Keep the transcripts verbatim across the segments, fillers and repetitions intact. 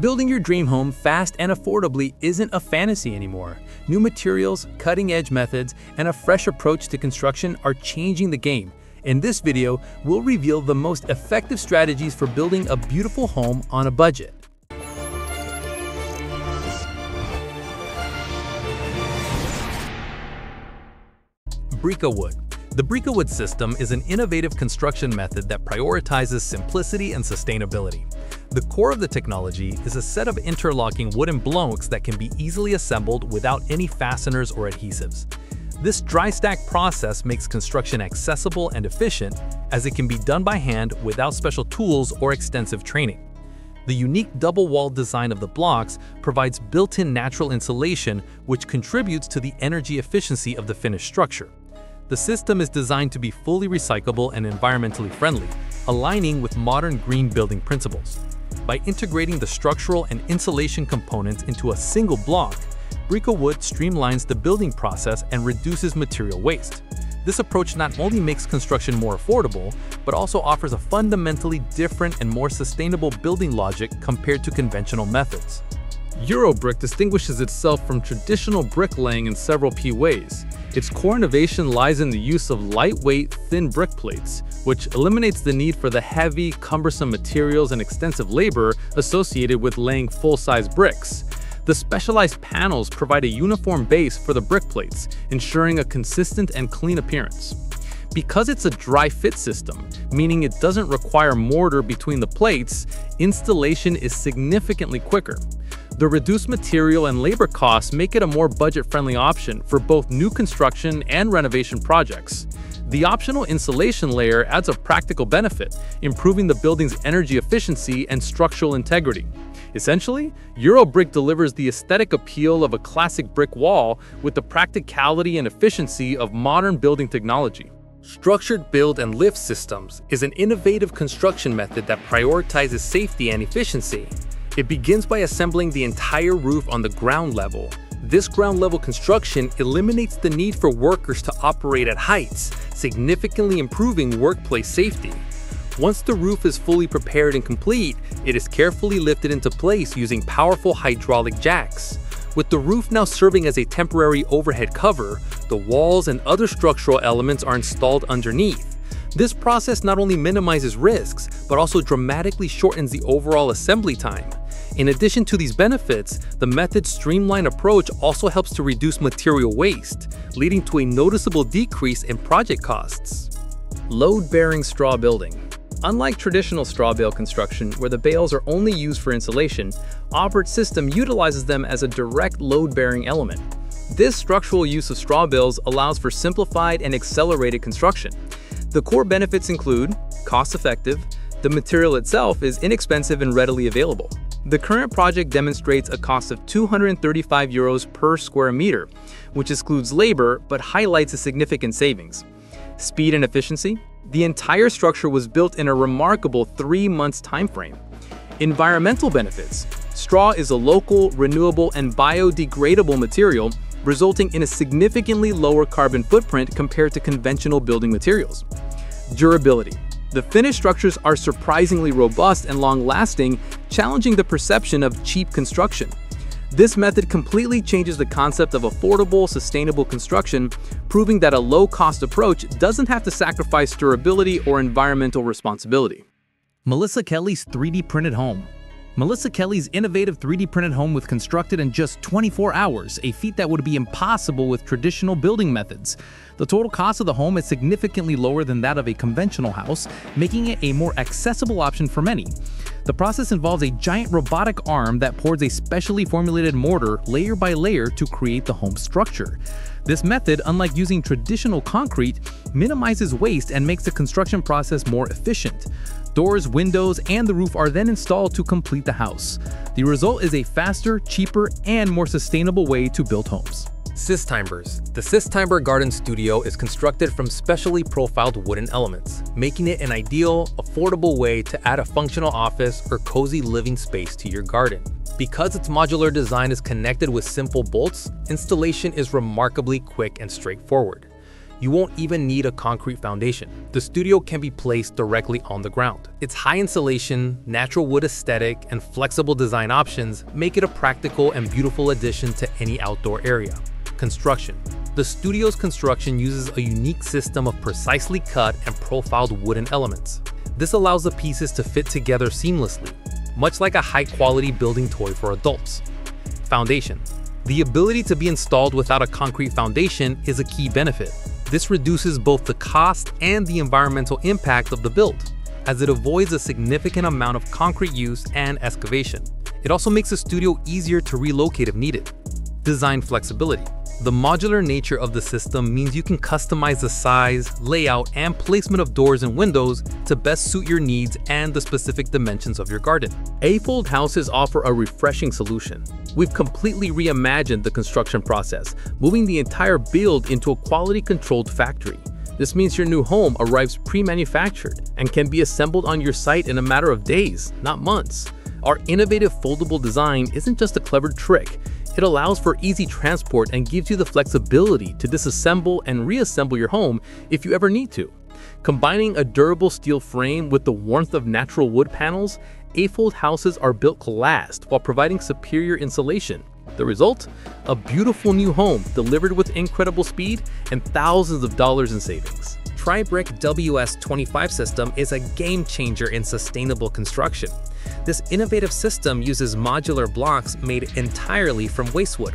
Building your dream home fast and affordably isn't a fantasy anymore. New materials, cutting-edge methods, and a fresh approach to construction are changing the game. In this video, we'll reveal the most effective strategies for building a beautiful home on a budget. BRIKAWOOD. The BRIKAWOOD system is an innovative construction method that prioritizes simplicity and sustainability. The core of the technology is a set of interlocking wooden blocks that can be easily assembled without any fasteners or adhesives. This dry-stack process makes construction accessible and efficient, as it can be done by hand without special tools or extensive training. The unique double-wall design of the blocks provides built-in natural insulation, which contributes to the energy efficiency of the finished structure. The system is designed to be fully recyclable and environmentally friendly, aligning with modern green building principles. By integrating the structural and insulation components into a single block, BRIKAWOOD streamlines the building process and reduces material waste. This approach not only makes construction more affordable, but also offers a fundamentally different and more sustainable building logic compared to conventional methods. Eurobrick distinguishes itself from traditional bricklaying in several key ways. Its core innovation lies in the use of lightweight, thin brick plates, which eliminates the need for the heavy, cumbersome materials and extensive labor associated with laying full-size bricks. The specialized panels provide a uniform base for the brick plates, ensuring a consistent and clean appearance. Because it's a dry-fit system, meaning it doesn't require mortar between the plates, installation is significantly quicker. The reduced material and labor costs make it a more budget-friendly option for both new construction and renovation projects. The optional insulation layer adds a practical benefit, improving the building's energy efficiency and structural integrity. Essentially, Eurobrick delivers the aesthetic appeal of a classic brick wall with the practicality and efficiency of modern building technology. Structured build and lift systems is an innovative construction method that prioritizes safety and efficiency. It begins by assembling the entire roof on the ground level. This ground-level construction eliminates the need for workers to operate at heights, significantly improving workplace safety. Once the roof is fully prepared and complete, it is carefully lifted into place using powerful hydraulic jacks. With the roof now serving as a temporary overhead cover, the walls and other structural elements are installed underneath. This process not only minimizes risks, but also dramatically shortens the overall assembly time. In addition to these benefits, the method's streamlined approach also helps to reduce material waste, leading to a noticeable decrease in project costs. Load-bearing straw building. Unlike traditional straw bale construction, where the bales are only used for insulation, Eurobrick's system utilizes them as a direct load-bearing element. This structural use of straw bales allows for simplified and accelerated construction. The core benefits include cost-effective, the material itself is inexpensive and readily available. The current project demonstrates a cost of two hundred thirty-five euros per square meter, which excludes labor but highlights a significant savings. Speed and efficiency. The entire structure was built in a remarkable three months time frame. Environmental benefits. Straw is a local, renewable, and biodegradable material, resulting in a significantly lower carbon footprint compared to conventional building materials. Durability. The finished structures are surprisingly robust and long-lasting, challenging the perception of cheap construction. This method completely changes the concept of affordable, sustainable construction, proving that a low-cost approach doesn't have to sacrifice durability or environmental responsibility. Melissa Kelly's three D printed home. Melissa Kelly's innovative three D printed home was constructed in just twenty-four hours, a feat that would be impossible with traditional building methods. The total cost of the home is significantly lower than that of a conventional house, making it a more accessible option for many. The process involves a giant robotic arm that pours a specially formulated mortar layer by layer to create the home structure. This method, unlike using traditional concrete, minimizes waste and makes the construction process more efficient. Doors, windows, and the roof are then installed to complete the house. The result is a faster, cheaper, and more sustainable way to build homes. Systimbers. The Systimber Garden Studio is constructed from specially profiled wooden elements, making it an ideal, affordable way to add a functional office or cozy living space to your garden. Because its modular design is connected with simple bolts, installation is remarkably quick and straightforward. you won't even need a concrete foundation. The studio can be placed directly on the ground. Its high insulation, natural wood aesthetic, and flexible design options make it a practical and beautiful addition to any outdoor area. Construction. The studio's construction uses a unique system of precisely cut and profiled wooden elements. This allows the pieces to fit together seamlessly, much like a high-quality building toy for adults. Foundation. The ability to be installed without a concrete foundation is a key benefit. This reduces both the cost and the environmental impact of the build, as it avoids a significant amount of concrete use and excavation. It also makes the studio easier to relocate if needed. Design flexibility. The modular nature of the system means you can customize the size, layout, and placement of doors and windows to best suit your needs and the specific dimensions of your garden. A-FOLD houses offer a refreshing solution. We've completely reimagined the construction process, moving the entire build into a quality-controlled factory. This means your new home arrives pre-manufactured and can be assembled on your site in a matter of days, not months. Our innovative foldable design isn't just a clever trick. It allows for easy transport and gives you the flexibility to disassemble and reassemble your home if you ever need to. Combining a durable steel frame with the warmth of natural wood panels, A-FOLD houses are built to last while providing superior insulation. The result? A beautiful new home delivered with incredible speed and thousands of dollars in savings. TRIQBRIQ W S twenty-five system is a game changer in sustainable construction. This innovative system uses modular blocks made entirely from wastewood.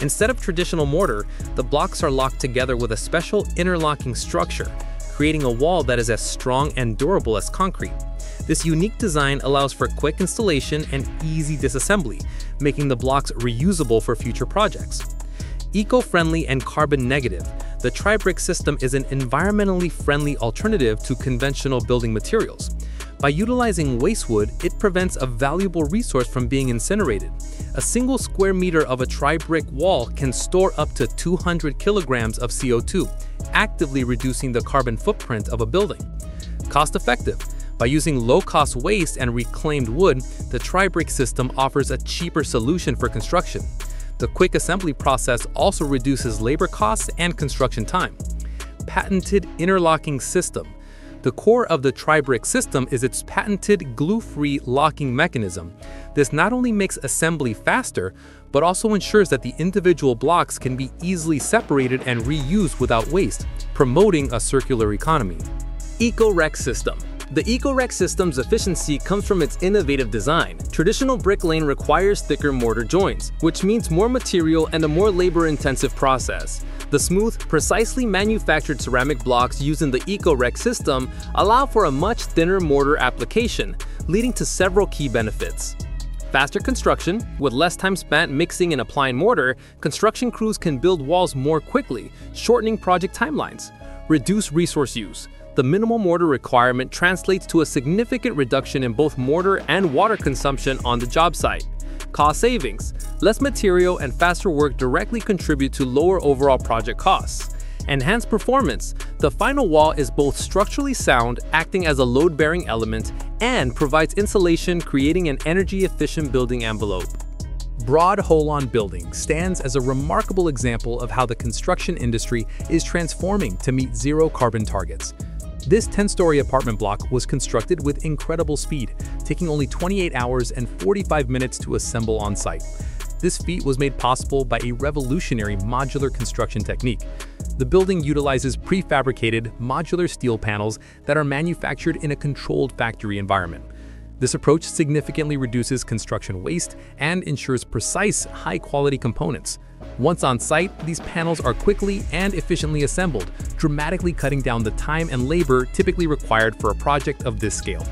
Instead of traditional mortar, the blocks are locked together with a special interlocking structure, creating a wall that is as strong and durable as concrete. This unique design allows for quick installation and easy disassembly, making the blocks reusable for future projects. Eco-friendly and carbon negative, the TRIQBRIQ system is an environmentally friendly alternative to conventional building materials. By utilizing wastewood, it prevents a valuable resource from being incinerated. A single square meter of a TRIQBRIQ wall can store up to two hundred kilograms of C O two, actively reducing the carbon footprint of a building. Cost-effective. By using low-cost waste and reclaimed wood, the TRIQBRIQ system offers a cheaper solution for construction. The quick assembly process also reduces labor costs and construction time. Patented interlocking system. The core of the TRIQBRIQ system is its patented glue-free locking mechanism. This not only makes assembly faster, but also ensures that the individual blocks can be easily separated and reused without waste, promoting a circular economy. EcoRec system. The EcoRec system's efficiency comes from its innovative design. Traditional brick laying requires thicker mortar joints, which means more material and a more labor-intensive process. The smooth, precisely manufactured ceramic blocks used in the EcoRec system allow for a much thinner mortar application, leading to several key benefits. Faster construction. With less time spent mixing and applying mortar, construction crews can build walls more quickly, shortening project timelines. Reduce resource use. The minimal mortar requirement translates to a significant reduction in both mortar and water consumption on the job site. Cost savings. Less material and faster work directly contribute to lower overall project costs. Enhanced performance. The final wall is both structurally sound, acting as a load-bearing element, and provides insulation, creating an energy-efficient building envelope. BROAD Holon building stands as a remarkable example of how the construction industry is transforming to meet zero carbon targets. This ten-story apartment block was constructed with incredible speed, taking only twenty-eight hours and forty-five minutes to assemble on site. This feat was made possible by a revolutionary modular construction technique. The building utilizes prefabricated modular steel panels that are manufactured in a controlled factory environment. This approach significantly reduces construction waste and ensures precise, high-quality components. Once on site, these panels are quickly and efficiently assembled, dramatically cutting down the time and labor typically required for a project of this scale.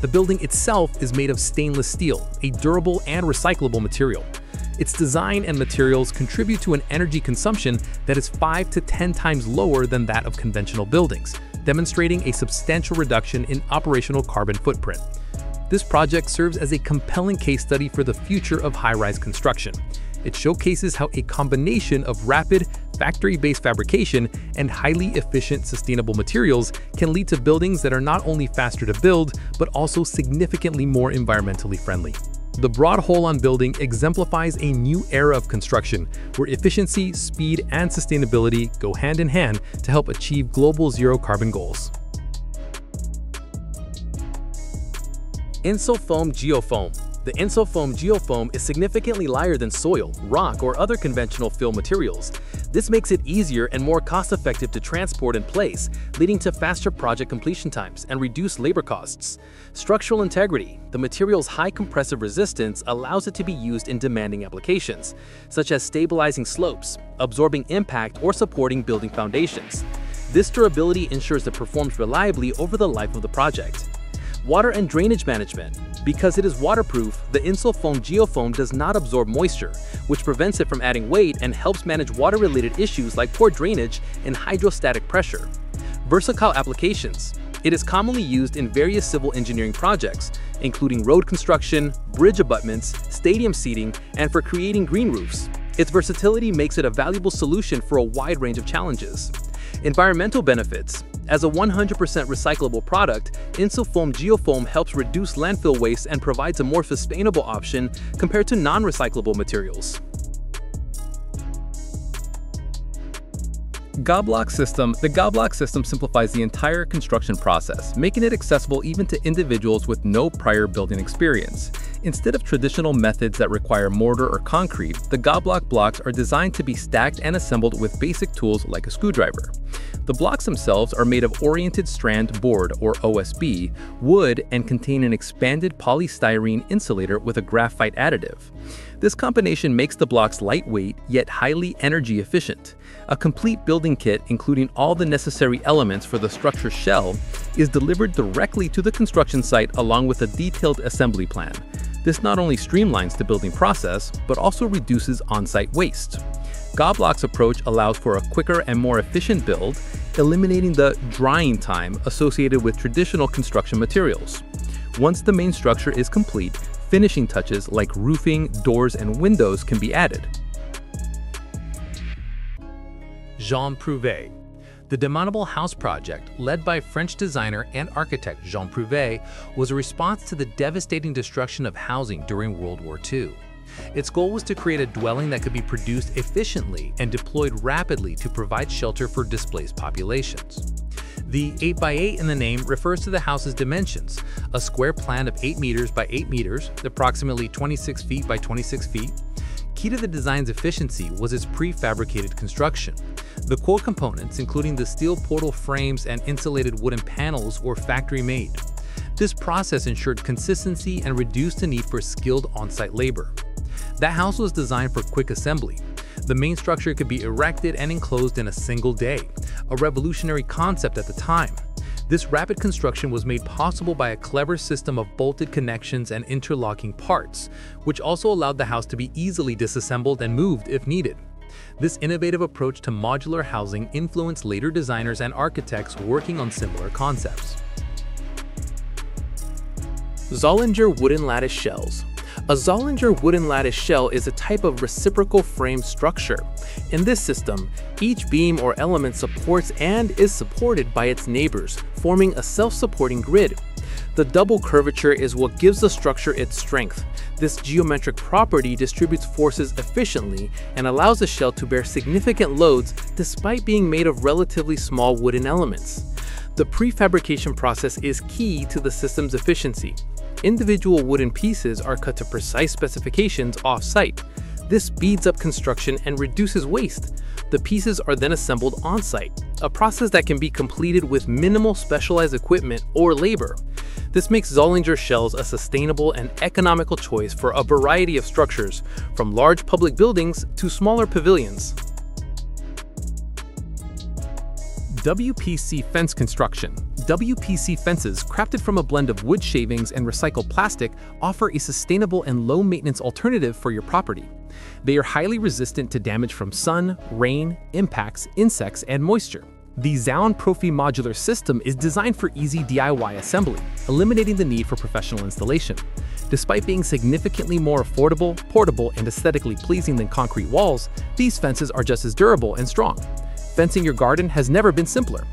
The building itself is made of stainless steel, a durable and recyclable material. Its design and materials contribute to an energy consumption that is five to ten times lower than that of conventional buildings, demonstrating a substantial reduction in operational carbon footprint. This project serves as a compelling case study for the future of high-rise construction. It showcases how a combination of rapid, factory-based fabrication and highly efficient sustainable materials can lead to buildings that are not only faster to build, but also significantly more environmentally friendly. The broad hole-on building exemplifies a new era of construction, where efficiency, speed, and sustainability go hand in hand to help achieve global zero-carbon goals. Insulfoam GeoFoam. The Insulfoam GeoFoam is significantly lighter than soil, rock, or other conventional fill materials. This makes it easier and more cost-effective to transport and place, leading to faster project completion times and reduced labor costs. Structural integrity. The material's high compressive resistance allows it to be used in demanding applications, such as stabilizing slopes, absorbing impact, or supporting building foundations. This durability ensures it performs reliably over the life of the project. Water and drainage management. Because it is waterproof, the Insulfoam GeoFoam does not absorb moisture, which prevents it from adding weight and helps manage water-related issues like poor drainage and hydrostatic pressure. Versatile applications. It is commonly used in various civil engineering projects, including road construction, bridge abutments, stadium seating, and for creating green roofs. Its versatility makes it a valuable solution for a wide range of challenges. Environmental benefits. As a one hundred percent recyclable product, Insulfoam GeoFoam helps reduce landfill waste and provides a more sustainable option compared to non-recyclable materials. Gablok system. The Gablok system simplifies the entire construction process, making it accessible even to individuals with no prior building experience. Instead of traditional methods that require mortar or concrete, the Gablok blocks are designed to be stacked and assembled with basic tools like a screwdriver. The blocks themselves are made of oriented strand board, or O S B, wood, and contain an expanded polystyrene insulator with a graphite additive. This combination makes the blocks lightweight yet highly energy efficient. A complete building kit, including all the necessary elements for the structure shell, is delivered directly to the construction site along with a detailed assembly plan. This not only streamlines the building process, but also reduces on-site waste. Gablok's approach allows for a quicker and more efficient build, eliminating the drying time associated with traditional construction materials. Once the main structure is complete, finishing touches like roofing, doors, and windows can be added. Jean Prouvé. The demountable house project, led by French designer and architect Jean Prouvé, was a response to the devastating destruction of housing during World War Two. Its goal was to create a dwelling that could be produced efficiently and deployed rapidly to provide shelter for displaced populations. The eight by eight in the name refers to the house's dimensions, a square plan of eight meters by eight meters, approximately twenty-six feet by twenty-six feet. Key to the design's efficiency was its prefabricated construction. The core components, including the steel portal frames and insulated wooden panels, were factory-made. This process ensured consistency and reduced the need for skilled on-site labor. That house was designed for quick assembly. The main structure could be erected and enclosed in a single day, a revolutionary concept at the time. This rapid construction was made possible by a clever system of bolted connections and interlocking parts, which also allowed the house to be easily disassembled and moved if needed. This innovative approach to modular housing influenced later designers and architects working on similar concepts. Zollinger wooden lattice shells. A Zollinger wooden lattice shell is a type of reciprocal frame structure. In this system, each beam or element supports and is supported by its neighbors, forming a self-supporting grid. The double curvature is what gives the structure its strength. This geometric property distributes forces efficiently and allows the shell to bear significant loads despite being made of relatively small wooden elements. The prefabrication process is key to the system's efficiency. Individual wooden pieces are cut to precise specifications off-site. This speeds up construction and reduces waste. The pieces are then assembled on-site, a process that can be completed with minimal specialized equipment or labor. This makes Zollinger shells a sustainable and economical choice for a variety of structures, from large public buildings to smaller pavilions. W P C fence construction. W P C fences, crafted from a blend of wood shavings and recycled plastic, offer a sustainable and low-maintenance alternative for your property. They are highly resistant to damage from sun, rain, impacts, insects, and moisture. The Zaun Profi modular system is designed for easy D I Y assembly, eliminating the need for professional installation. Despite being significantly more affordable, portable, and aesthetically pleasing than concrete walls, these fences are just as durable and strong. Fencing your garden has never been simpler.